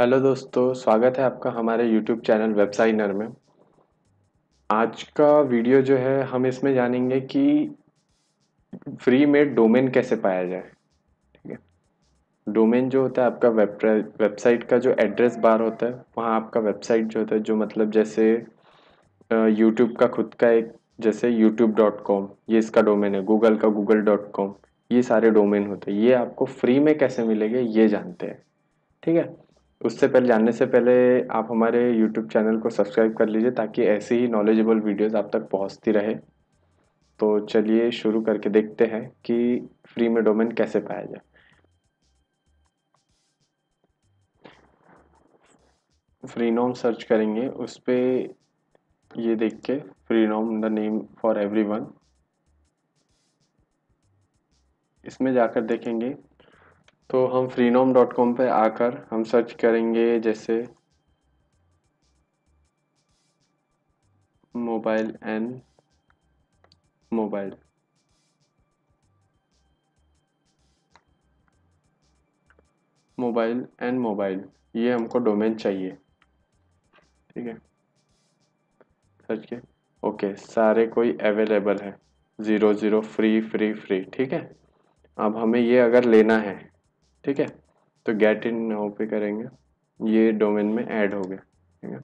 Hello दोस्तों, स्वागत है आपका हमारे YouTube चैनल वेबसाइनर में। आज का वीडियो जो है, हम इसमें जानेंगे कि फ्री में डोमेन कैसे पाया जाए। ठीक है, डोमेन जो होता है आपका वेबसाइट का जो एड्रेस बार होता है, वहाँ आपका वेबसाइट जो होता है, जो मतलब जैसे YouTube का खुद का एक, जैसे youtube.com ये इसका डोमेन है, गूगल का google.com, ये सारे डोमेन होते हैं। ये आपको फ्री में कैसे मिलेंगे ये जानते हैं। ठीक है, उससे पहले, जानने से पहले आप हमारे YouTube चैनल को सब्सक्राइब कर लीजिए ताकि ऐसी ही नॉलेजेबल वीडियोस आप तक पहुंचती रहे। तो चलिए शुरू करके देखते हैं कि फ्री में डोमेन कैसे पाया जाए। फ्रीनोम सर्च करेंगे, उस पर ये देख के Freenom the name for everyone, इसमें जाकर देखेंगे तो हम freenom.com पे आकर हम सर्च करेंगे जैसे मोबाइल एंड मोबाइल। ये हमको डोमेन चाहिए। ठीक है, सर्च के ओके, सारे कोई अवेलेबल है, 00 फ्री। ठीक है, अब हमें ये अगर लेना है, ठीक है, तो गेट इन नाउ पे करेंगे, ये डोमेन में ऐड हो गया। ठीक है,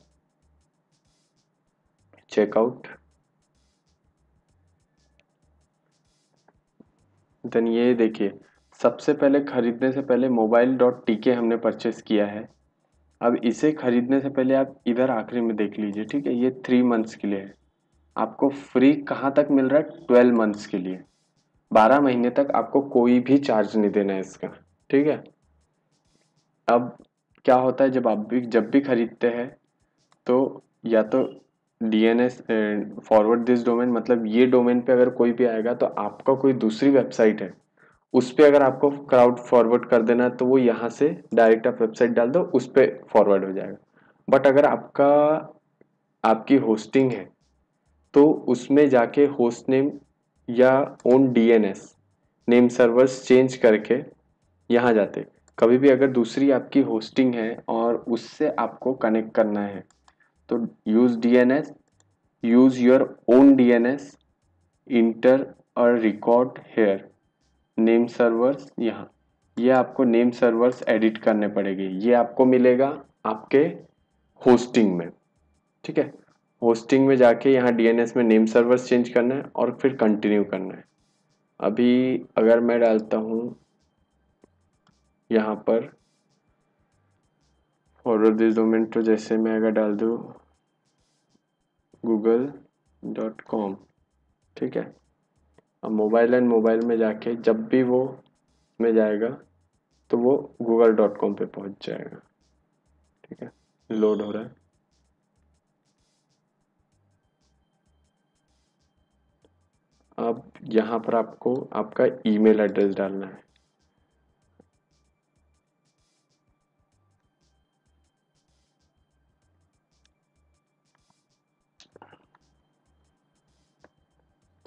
चेकआउट, देन ये देखिए, सबसे पहले खरीदने से पहले mobile.tk हमने परचेस किया है। अब इसे खरीदने से पहले आप इधर आखिरी में देख लीजिए। ठीक है, ये 3 months के लिए है। आपको फ्री कहाँ तक मिल रहा है? 12 months के लिए, 12 महीने तक आपको कोई भी चार्ज नहीं देना है इसका। ठीक है, अब क्या होता है, जब भी खरीदते हैं तो या तो DNS फॉरवर्ड दिस डोमेन, मतलब ये डोमेन पे अगर कोई भी आएगा तो आपका कोई दूसरी वेबसाइट है, उस पर अगर आपको क्राउड फॉरवर्ड कर देना है तो वो यहाँ से डायरेक्ट आप वेबसाइट डाल दो, उस पर फॉरवर्ड हो जाएगा। बट अगर आपकी होस्टिंग है तो उसमें जाके होस्ट नेम या own DNS name servers change करके यहाँ जाते। कभी भी अगर दूसरी आपकी होस्टिंग है और उससे आपको कनेक्ट करना है तो use your own DNS, enter और रिकॉर्ड हेयर नेम सर्वर्स। यहाँ ये आपको नेम सर्वर्स एडिट करने पड़ेंगे। ये आपको मिलेगा आपके होस्टिंग में। ठीक है, होस्टिंग में जाके यहाँ DNS में नेम सर्वर्स चेंज करना है और फिर कंटिन्यू करना है। अभी अगर मैं डालता हूँ यहाँ पर फॉरवर्ड दिस डोमेन, तो जैसे मैं अगर डाल दूँ google.com, ठीक है, अब मोबाइल एंड मोबाइल में जाके जब भी वो में जाएगा तो वो google.com पे पहुँच जाएगा। ठीक है, लोड हो रहा है। अब यहाँ पर आपको आपका ईमेल एड्रेस डालना है।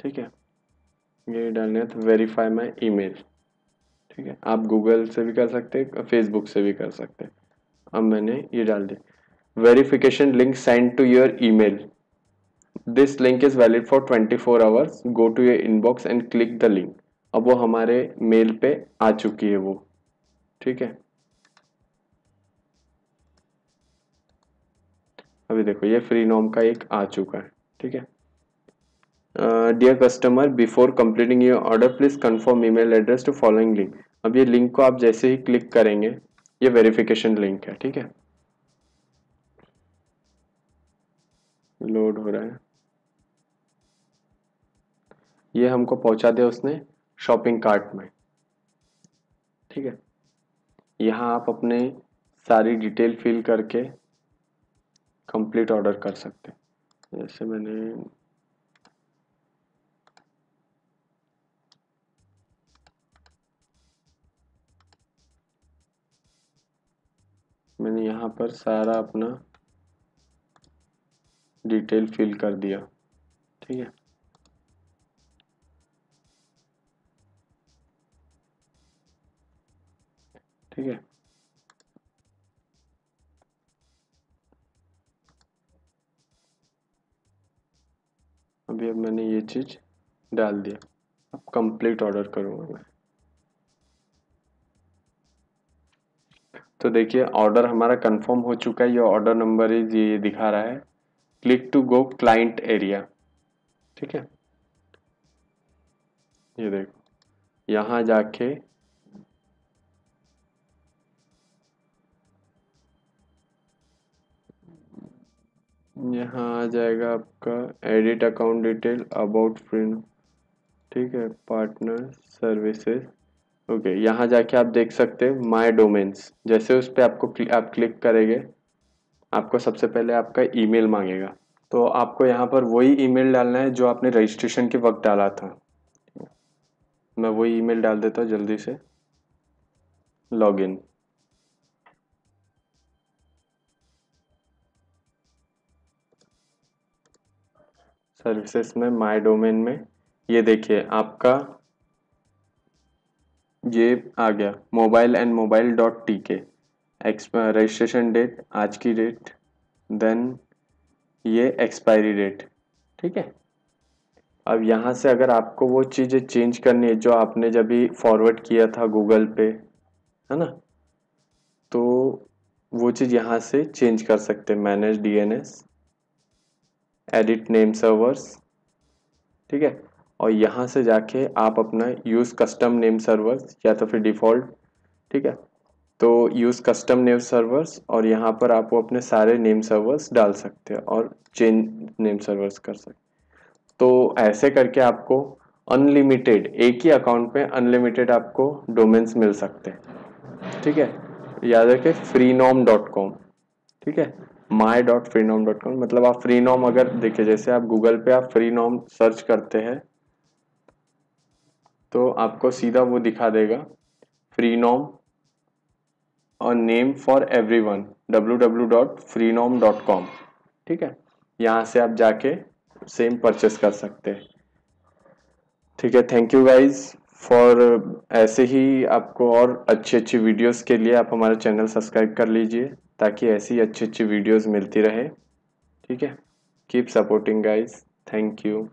ठीक है, ये डालना है तो वेरीफाई माई ईमेल। ठीक है, आप गूगल से भी कर सकते हैं, फेसबुक से भी कर सकते हैं। अब मैंने ये डाल दिया, verification link send to your email, this link is valid for 24 hours, go to your inbox and click the link. अब वो हमारे मेल पे आ चुकी है वो। ठीक है, अभी देखो ये फ्रीनोम का एक आ चुका है। ठीक है, dear customer, before completing your order please confirm email address to following link. अब ये लिंक को आप जैसे ही क्लिक करेंगे, ये वेरिफिकेशन लिंक है। ठीक है, लोड हो रहा है। ये हमको पहुंचा दिया उसने शॉपिंग कार्ट में। ठीक है, यहाँ आप अपने सारी डिटेल फिल करके कंप्लीट ऑर्डर कर सकते हैं। जैसे मैंने यहाँ पर सारा अपना डिटेल फिल कर दिया। ठीक है, अभी अब मैंने ये चीज़ डाल दिया। अब कंप्लीट ऑर्डर करूँगा मैं, तो देखिए ऑर्डर हमारा कंफर्म हो चुका है। ये ऑर्डर नंबर इज ये दिखा रहा है, click to go client area. ठीक है, ये देखो यहाँ जाके यहाँ आ जाएगा आपका edit account detail, about Freenom, ठीक है, पार्टनर सर्विसेज। ओके, यहाँ जाके आप देख सकते हैं माय डोमेन्स। जैसे उस पर आपको आप क्लिक करेंगे, आपको सबसे पहले आपका ईमेल मांगेगा, तो आपको यहाँ पर वही ईमेल डालना है जो आपने रजिस्ट्रेशन के वक्त डाला था। मैं वही ईमेल डाल देता हूँ जल्दी से, लॉगिन। सर्विसेज में माय डोमेन में ये देखिए आपका ये आ गया, mobile and mobile dot T K, registration date आज की डेट, देन ये एक्सपायरी डेट। ठीक है, अब यहाँ से अगर आपको वो चीज़ें चेंज करनी है जो आपने जब भी फॉरवर्ड किया था गूगल पे, है ना, तो वो चीज़ यहाँ से चेंज कर सकते हैं। Manage DNS, edit name servers, ठीक है, और यहाँ से जाके आप अपना यूज़ कस्टम नेम सर्वर्स या तो फिर डिफ़ॉल्ट, ठीक है, तो यूज़ कस्टम नेम सर्वर्स, और यहाँ पर आप वो अपने सारे नेम सर्वर्स डाल सकते हैं और चेंज नेम सर्वर्स कर सकते। तो ऐसे करके आपको अनलिमिटेड एक ही अकाउंट में अनलिमिटेड आपको डोमेन्स मिल सकते हैं। ठीक है, याद रखें freenom.com, ठीक है, my.freenom.com, मतलब आप फ्रीनोम अगर देखिए जैसे आप गूगल पे आप फ्रीनोम सर्च करते हैं तो आपको सीधा वो दिखा देगा फ्रीनोम और नेम फॉर एवरीवन www.freenom.com। ठीक है, यहाँ से आप जाके सेम परचेस कर सकते हैं। ठीक है, थैंक यू गाइज फॉर, ऐसे ही आपको और अच्छी अच्छी वीडियोस के लिए आप हमारा चैनल सब्सक्राइब कर लीजिए ताकि ऐसी अच्छी अच्छी वीडियोस मिलती रहे। ठीक है, keep supporting guys, thank you.